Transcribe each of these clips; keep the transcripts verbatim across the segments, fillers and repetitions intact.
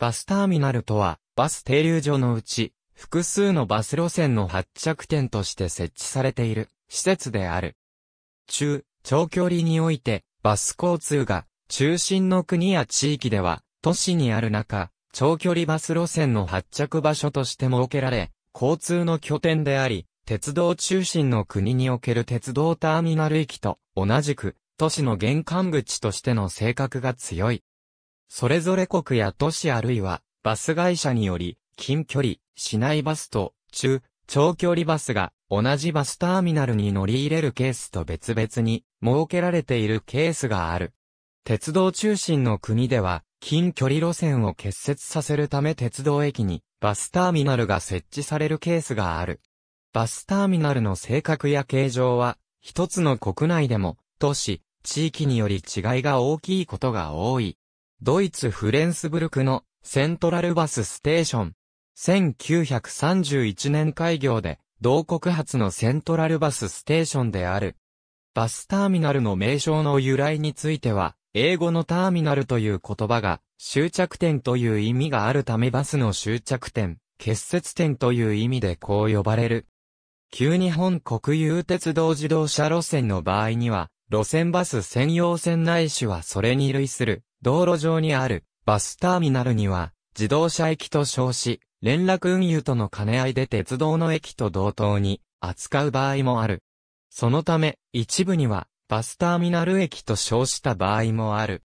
バスターミナルとは、バス停留所のうち、複数のバス路線の発着点として設置されている施設である。中、長距離において、バス交通が中心の国や地域では、都市にある中、長距離バス路線の発着場所として設けられ、交通の拠点であり、鉄道中心の国における鉄道ターミナル域と同じく、都市の玄関口としての性格が強い。それぞれ国や都市あるいはバス会社により近距離、市内バスと中、長距離バスが同じバスターミナルに乗り入れるケースと別々に設けられているケースがある。鉄道中心の国では近距離路線を結節させるため鉄道駅にバスターミナルが設置されるケースがある。バスターミナルの性格や形状は一つの国内でも都市、地域により違いが大きいことが多い。ドイツ・フレンスブルクのセントラルバスステーション。せんきゅうひゃくさんじゅういちねん開業で同国初のセントラルバスステーションである。バスターミナルの名称の由来については、英語のターミナルという言葉が終着点という意味があるためバスの終着点、結節点という意味でこう呼ばれる。旧日本国有鉄道自動車路線の場合には、路線バス専用線ないしはそれに類する道路上にあるバスターミナルには自動車駅と称し連絡運輸との兼ね合いで鉄道の駅と同等に扱う場合もある。そのため一部にはバスターミナル駅と称した場合もある。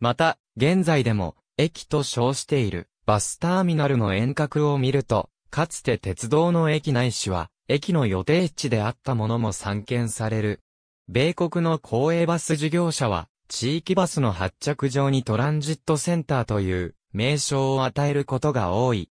また現在でも駅と称しているバスターミナルの沿革を見るとかつて鉄道の駅ないしは駅の予定地であったものも散見される。米国の公営バス事業者は、地域バスの発着場にトランジットセンターという名称を与えることが多い。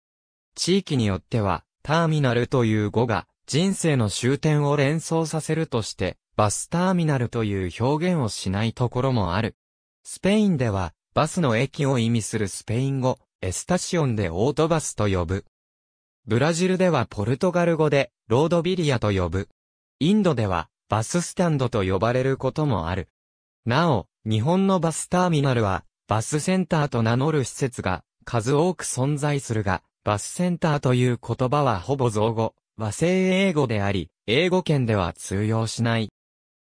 地域によっては、ターミナルという語が人生の終点を連想させるとして、バスターミナルという表現をしないところもある。スペインでは、バスの駅を意味するスペイン語、エスタシオンでオートバスと呼ぶ。ブラジルではポルトガル語で、ロードビリアと呼ぶ。インドでは、バススタンドと呼ばれることもある。なお、日本のバスターミナルは、バスセンターと名乗る施設が数多く存在するが、バスセンターという言葉はほぼ造語、和製英語であり、英語圏では通用しない。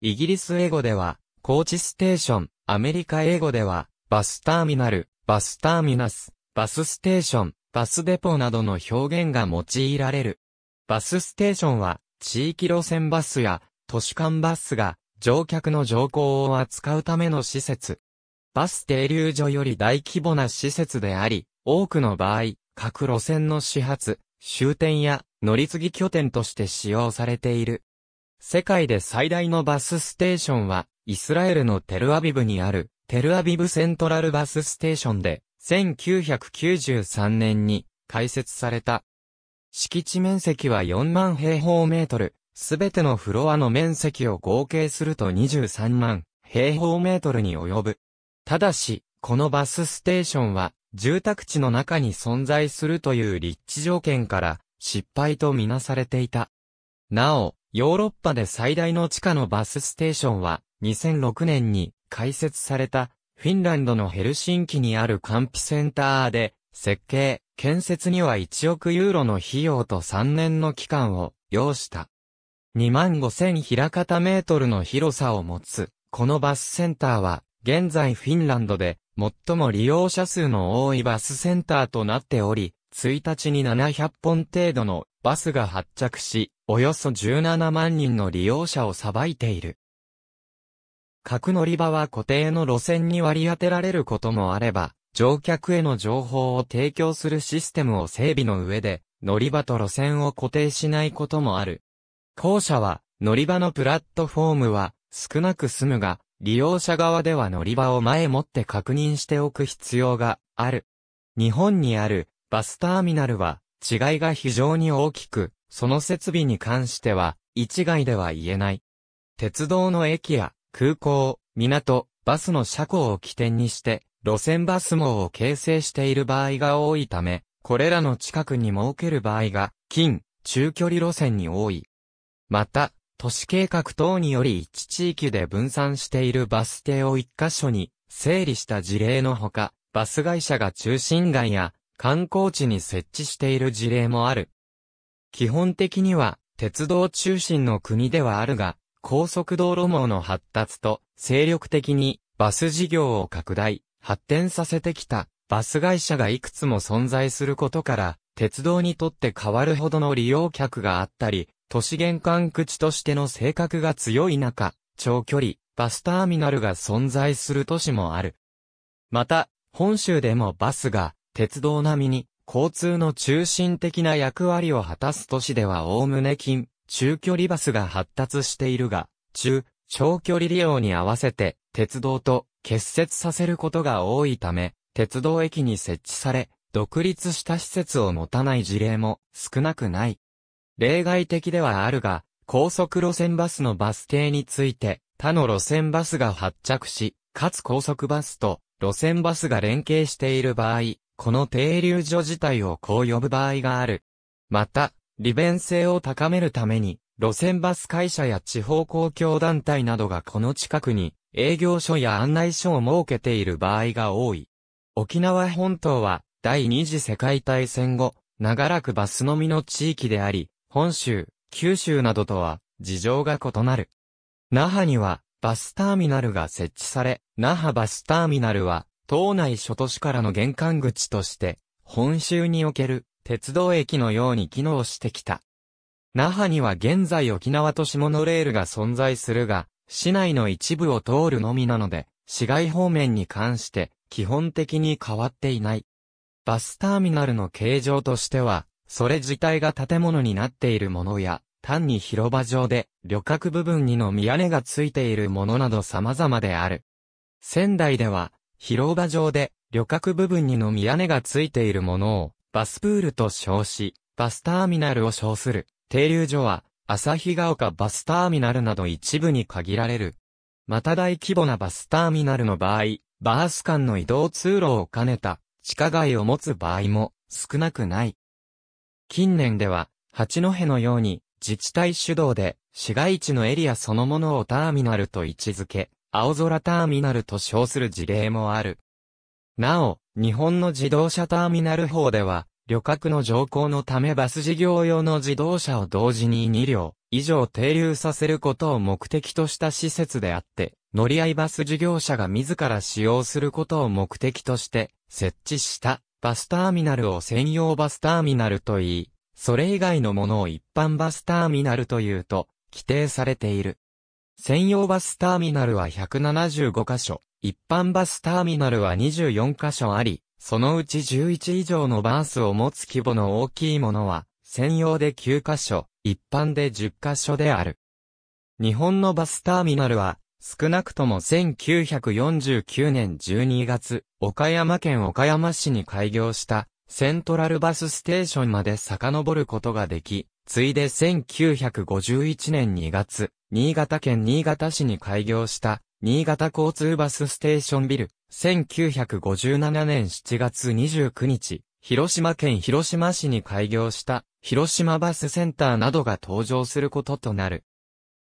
イギリス英語では、コーチステーション、アメリカ英語では、バスターミナル、バスターミナス、バスステーション、バスデポなどの表現が用いられる。バスステーションは、地域路線バスや、都市間バスが乗客の乗降を扱うための施設。バス停留所より大規模な施設であり、多くの場合、各路線の始発、終点や乗り継ぎ拠点として使用されている。世界で最大のバスステーションは、イスラエルのテルアビブにある、テルアビブセントラルバスステーションで、せんきゅうひゃくきゅうじゅうさんねんに開設された。敷地面積はよんまん平方メートル。すべてのフロアの面積を合計するとにじゅうさんまん平方メートルに及ぶ。ただし、このバスステーションは住宅地の中に存在するという立地条件から失敗とみなされていた。なお、ヨーロッパで最大の地下のバスステーションはにせんろくねんに開設されたフィンランドのヘルシンキにあるカンピセンターで設計、建設にはいちおくユーロの費用とさんねんの期間を要した。にまんごせん平方メートルの広さを持つ、このバスセンターは、現在フィンランドで最も利用者数の多いバスセンターとなっており、ついたちにななひゃっぽん程度のバスが発着し、およそじゅうななまんにんの利用者をさばいている。各乗り場は固定の路線に割り当てられることもあれば、乗客への情報を提供するシステムを整備の上で、乗り場と路線を固定しないこともある。後者は、乗り場のプラットフォームは少なく済むが、利用者側では乗り場を前もって確認しておく必要がある。日本にあるバスターミナルは違いが非常に大きく、その設備に関しては一概では言えない。鉄道の駅や空港、港、バスの車庫を起点にして、路線バス網を形成している場合が多いため、これらの近くに設ける場合が近、中距離路線に多い。また、都市計画等により一地域で分散しているバス停を一箇所に整理した事例のほか、バス会社が中心街や観光地に設置している事例もある。基本的には鉄道中心の国ではあるが、高速道路網の発達と精力的にバス事業を拡大、発展させてきたバス会社がいくつも存在することから、鉄道にとって変わるほどの利用客があったり、都市玄関口としての性格が強い中、長距離、バスターミナルが存在する都市もある。また、本州でもバスが鉄道並みに交通の中心的な役割を果たす都市ではおおむね近、中距離バスが発達しているが、中、長距離利用に合わせて鉄道と結節させることが多いため、鉄道駅に設置され、独立した施設を持たない事例も少なくない。例外的ではあるが、高速路線バスのバス停について、他の路線バスが発着し、かつ高速バスと路線バスが連携している場合、この停留所自体をこう呼ぶ場合がある。また、利便性を高めるために、路線バス会社や地方公共団体などがこの近くに営業所や案内所を設けている場合が多い。沖縄本島は第二次世界大戦後、長らくバスのみの地域であり、本州、九州などとは事情が異なる。那覇にはバスターミナルが設置され、那覇バスターミナルは島内諸都市からの玄関口として、本州における鉄道駅のように機能してきた。那覇には現在沖縄都市モノレールが存在するが、市内の一部を通るのみなので、市街方面に関して基本的に変わっていない。バスターミナルの形状としては、それ自体が建物になっているものや、単に広場上で旅客部分にのみ屋根がついているものなど様々である。仙台では広場上で旅客部分にのみ屋根がついているものをバスプールと称し、バスターミナルを称する停留所は旭ヶ丘バスターミナルなど一部に限られる。また大規模なバスターミナルの場合、バース間の移動通路を兼ねた地下街を持つ場合も少なくない。近年では八戸のように自治体主導で市街地のエリアそのものをターミナルと位置づけ、青空ターミナルと称する事例もある。なお、日本の自動車ターミナル法では、旅客の乗降のためバス事業用の自動車を同時ににりょう以上停留させることを目的とした施設であって、乗り合いバス事業者が自ら使用することを目的として設置したバスターミナルを専用バスターミナルと言い、それ以外のものを一般バスターミナルというと、規定されている。専用バスターミナルはひゃくななじゅうごかしょ、一般バスターミナルはにじゅうよんかしょあり、そのうちじゅういちいじょうのバースを持つ規模の大きいものは、専用できゅうかしょ、一般でじゅっかしょである。日本のバスターミナルは、少なくともせんきゅうひゃくよんじゅうきゅうねんじゅうにがつ、岡山県岡山市に開業した、セントラルバスステーションまで遡ることができ、次いでせんきゅうひゃくごじゅういちねんにがつ、新潟県新潟市に開業した、新潟交通バスステーションビル、せんきゅうひゃくごじゅうななねんしちがつにじゅうくにち、広島県広島市に開業した、広島バスセンターなどが登場することとなる。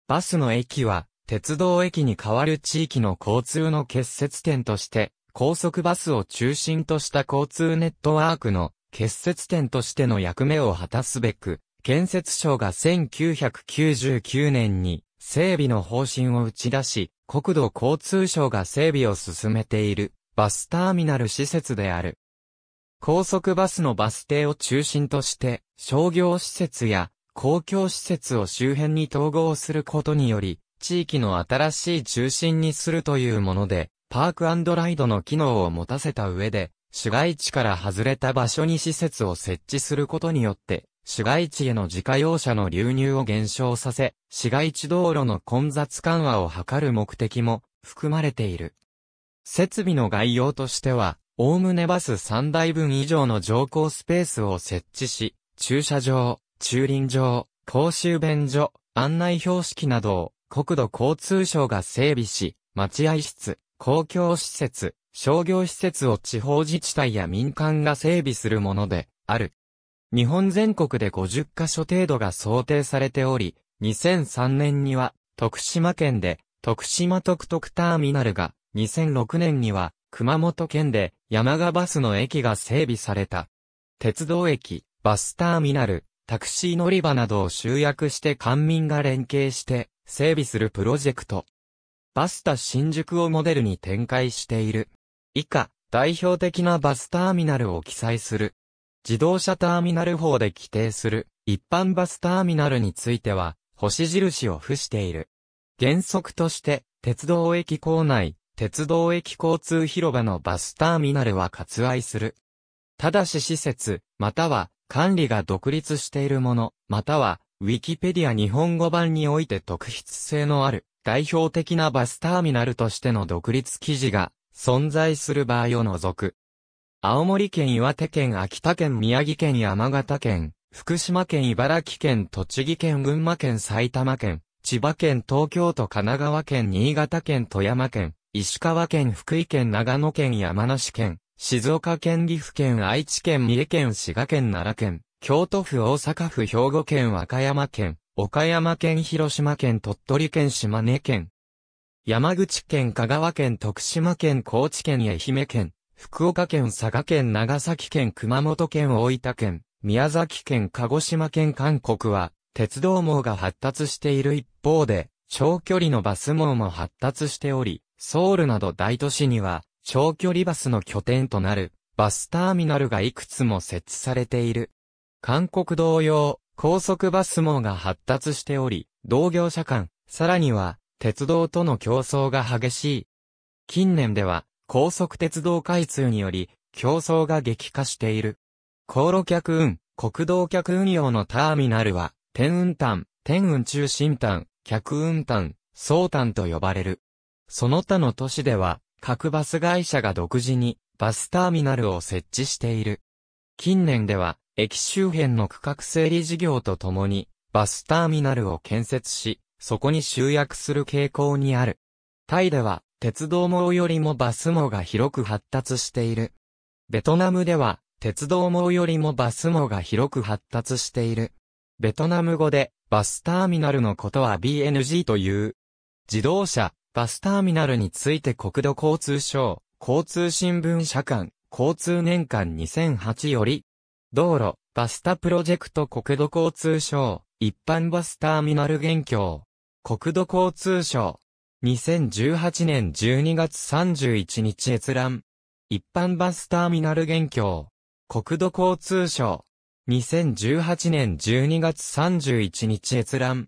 バスの駅は、鉄道駅に代わる地域の交通の結節点として、高速バスを中心とした交通ネットワークの結節点としての役目を果たすべく、建設省がせんきゅうひゃくきゅうじゅうきゅうねんに整備の方針を打ち出し、国土交通省が整備を進めているバスターミナル施設である。高速バスのバス停を中心として商業施設や公共施設を周辺に統合することにより、地域の新しい中心にするというもので、パーク&ライドの機能を持たせた上で、市街地から外れた場所に施設を設置することによって、市街地への自家用車の流入を減少させ、市街地道路の混雑緩和を図る目的も含まれている。設備の概要としては、おおむねバスさんだいぶん以上の乗降スペースを設置し、駐車場、駐輪場、公衆便所、案内標識などを国土交通省が整備し、待合室、公共施設、商業施設を地方自治体や民間が整備するものである。日本全国でごじゅっかしょ程度が想定されており、にせんさんねんには徳島県で徳島トクトクターミナルが、にせんろくねんには熊本県で山鹿バスの駅が整備された。鉄道駅、バスターミナル、タクシー乗り場などを集約して官民が連携して整備するプロジェクト。バスタ新宿をモデルに展開している。以下、代表的なバスターミナルを記載する。自動車ターミナル法で規定する一般バスターミナルについては、星印を付している。原則として、鉄道駅構内、鉄道駅交通広場のバスターミナルは割愛する。ただし施設、または管理が独立しているもの、または、ウィキペディア日本語版において特筆性のある、代表的なバスターミナルとしての独立記事が存在する場合を除く。青森県、岩手県、秋田県、宮城県、山形県、福島県、茨城県、栃木県、群馬県、埼玉県、千葉県、東京都、神奈川県、新潟県、富山県、石川県、福井県、長野県、山梨県、静岡県、岐阜県、愛知県、三重県、滋賀県、奈良県、京都府、大阪府、兵庫県、和歌山県、岡山県、広島県、鳥取県、島根県、山口県、香川県、徳島県、高知県、愛媛県、福岡県、佐賀県、長崎県、熊本県、大分県、宮崎県、鹿児島県、韓国は、鉄道網が発達している一方で、長距離のバス網も発達しており、ソウルなど大都市には、長距離バスの拠点となるバスターミナルがいくつも設置されている。韓国同様、高速バス網が発達しており、同業者間、さらには鉄道との競争が激しい。近年では高速鉄道開通により競争が激化している。航路客運、国道客運用のターミナルは、天運端、天運中心端、客運端、総端と呼ばれる。その他の都市では、各バス会社が独自にバスターミナルを設置している。近年では駅周辺の区画整理事業とともにバスターミナルを建設し、そこに集約する傾向にある。タイでは鉄道網よりもバス網が広く発達している。ベトナムでは鉄道網よりもバス網が広く発達している。ベトナム語でバスターミナルのことは ビーエヌジー という。自動車バスターミナルについて国土交通省、交通新聞社間、交通年間にせんはちより、道路、バスタプロジェクト国土交通省、一般バスターミナル現況、国土交通省、にせんじゅうはちねんじゅうにがつさんじゅういちにち閲覧、一般バスターミナル現況、国土交通省、にせんじゅうはちねんじゅうにがつさんじゅういちにち閲覧、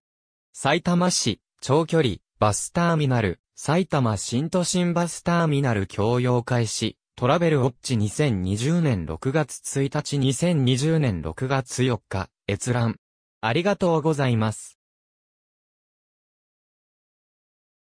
さいたま市、長距離、バスターミナル、埼玉新都心バスターミナル供用開始、トラベルウォッチにせんにじゅうねんろくがつついたち、にせんにじゅうねんろくがつよっか、閲覧。ありがとうございます。